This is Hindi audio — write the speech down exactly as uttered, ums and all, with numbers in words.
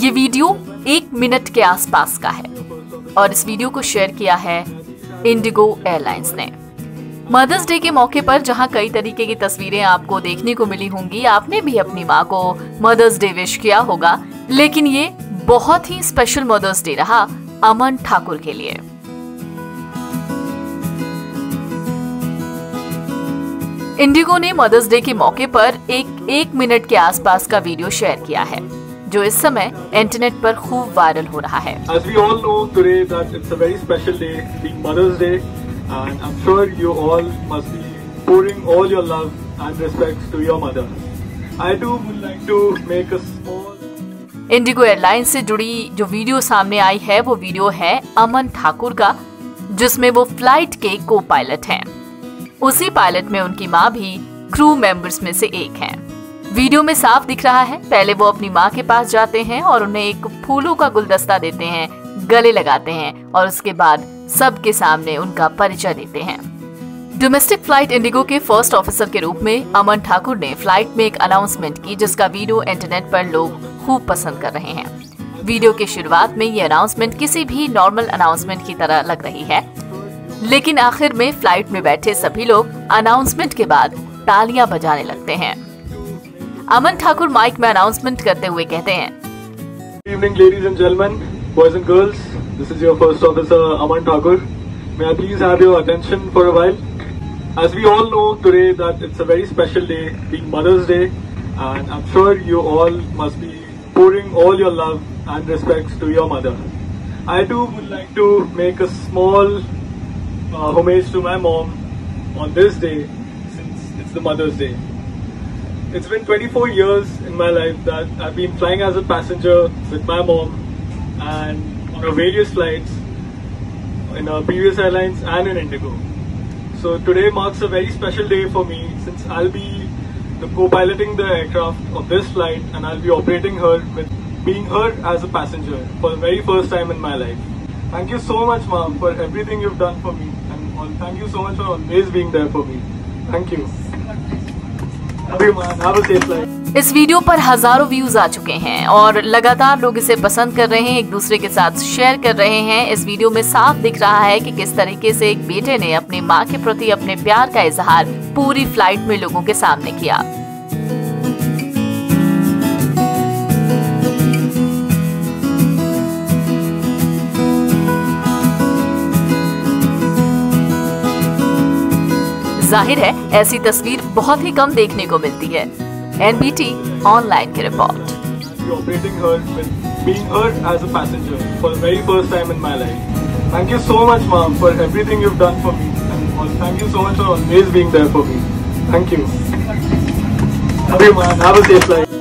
ये वीडियो एक मिनट के आसपास का है और इस वीडियो को शेयर किया है इंडिगो एयरलाइंस ने। मदर्स डे के मौके पर जहां कई तरीके की तस्वीरें आपको देखने को मिली होंगी, आपने भी अपनी मां को मदर्स डे विश किया होगा, लेकिन ये बहुत ही स्पेशल मदर्स डे रहा अमन ठाकुर के लिए। इंडिगो ने मदर्स डे के मौके पर एक एक मिनट के आसपास का वीडियो शेयर किया है जो इस समय इंटरनेट पर खूब वायरल हो रहा है। As we all know today that it's a very special day, being Mother's Day, and I'm sure you all must be pouring all your love and respect to your mother. I too would like to make a small. IndiGo airlines से जुड़ी जो वीडियो सामने आई है वो वीडियो है अमन ठाकुर का, जिसमें वो फ्लाइट के को पायलट हैं। उसी पायलट में उनकी मां भी क्रू मेंबर्स में से एक हैं। वीडियो में साफ दिख रहा है पहले वो अपनी मां के पास जाते हैं और उन्हें एक फूलों का गुलदस्ता देते हैं, गले लगाते हैं और उसके बाद सबके सामने उनका परिचय देते हैं। डोमेस्टिक फ्लाइट इंडिगो के फर्स्ट ऑफिसर के रूप में अमन ठाकुर ने फ्लाइट में एक अनाउंसमेंट की, जिसका वीडियो इंटरनेट पर लोग खूब पसंद कर रहे हैं। वीडियो के शुरुआत में ये अनाउंसमेंट किसी भी नॉर्मल अनाउंसमेंट की तरह लग रही है, लेकिन आखिर में फ्लाइट में बैठे सभी लोग अनाउंसमेंट के बाद तालियां बजाने लगते हैं। अमन ठाकुर माइक में अनाउंसमेंट करते हुए कहते हैं, good evening ladies and gentleman, boys and girls, this is your first officer Aman Thakur. May I please have your attention for a while. As we all know today that it's a very special day, being Mother's Day, and I'm sure you all must be pouring all your love and respects to your mother. I too would like to make a small uh, homage to my mom on this day, since it's the Mother's Day. It's been twenty-four years in my life that I've been flying as a passenger with my mom and on various flights in our previous airlines and in Indigo. So today marks a very special day for me, since I'll be the co-piloting the aircraft of this flight and I'll be operating her with being her as a passenger for the very first time in my life. Thank you so much, mom, for everything you've done for me, and thank you so much for always being there for me. Thank you. इस वीडियो पर हजारों व्यूज आ चुके हैं और लगातार लोग इसे पसंद कर रहे हैं, एक दूसरे के साथ शेयर कर रहे हैं। इस वीडियो में साफ दिख रहा है कि किस तरीके से एक बेटे ने अपनी मां के प्रति अपने प्यार का इजहार पूरी फ्लाइट में लोगों के सामने किया। जाहिर है ऐसी तस्वीर बहुत ही कम देखने को मिलती है। NBT online ki report. Operating her with being her as a passenger for the very first time in my life. Thank you so much, ma'am, for everything you've done for me, and thank you so much for always being there for me. Thank you. Love you, ma'am. Have a safe flight.